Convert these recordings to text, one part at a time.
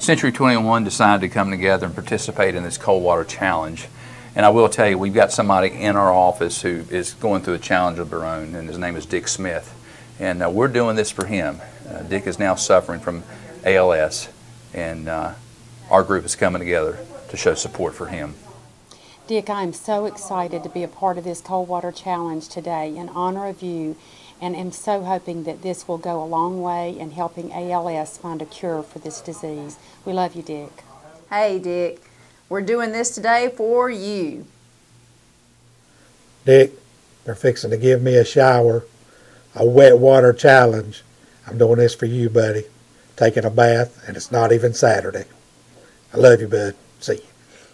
Century 21 decided to come together and participate in this cold water challenge. And I will tell you, we've got somebody in our office who is going through a challenge of their own, and his name is Dick Smith. And we're doing this for him. Dick is now suffering from ALS, and our group is coming together to show support for him. Dick, I am so excited to be a part of this cold water challenge today in honor of you, and am so hoping that this will go a long way in helping ALS find a cure for this disease. We love you, Dick. Hey, Dick. We're doing this today for you. Dick, they're fixing to give me a shower, a wet water challenge. I'm doing this for you, buddy. Taking a bath, and it's not even Saturday. I love you, bud. See you.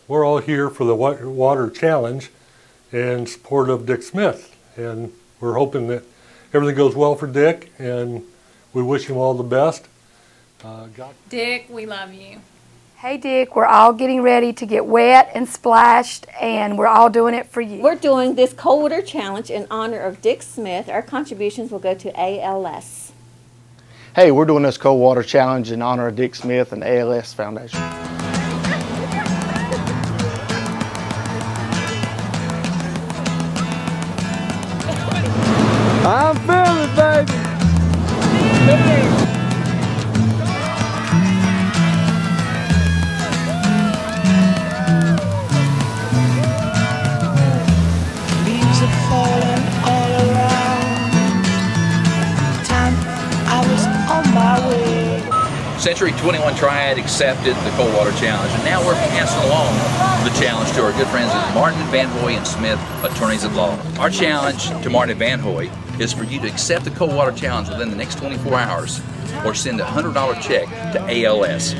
We're all here for the wet water challenge in support of Dick Smith. And we're hoping that everything goes well for Dick, and we wish him all the best. Dick, we love you. Hey, Dick, we're all getting ready to get wet and splashed, and we're all doing it for you. We're doing this cold water challenge in honor of Dick Smith. Our contributions will go to ALS. Hey, we're doing this cold water challenge in honor of Dick Smith and the ALS Foundation. I'm feeling, baby. Century 21 Triad accepted the cold water challenge, and now we're passing along the challenge to our good friends at Martin Van Hoy and Smith, Attorneys of Law. Our challenge to Martin Van Hoy is for you to accept the cold water challenge within the next 24 hours or send a $100 check to ALS.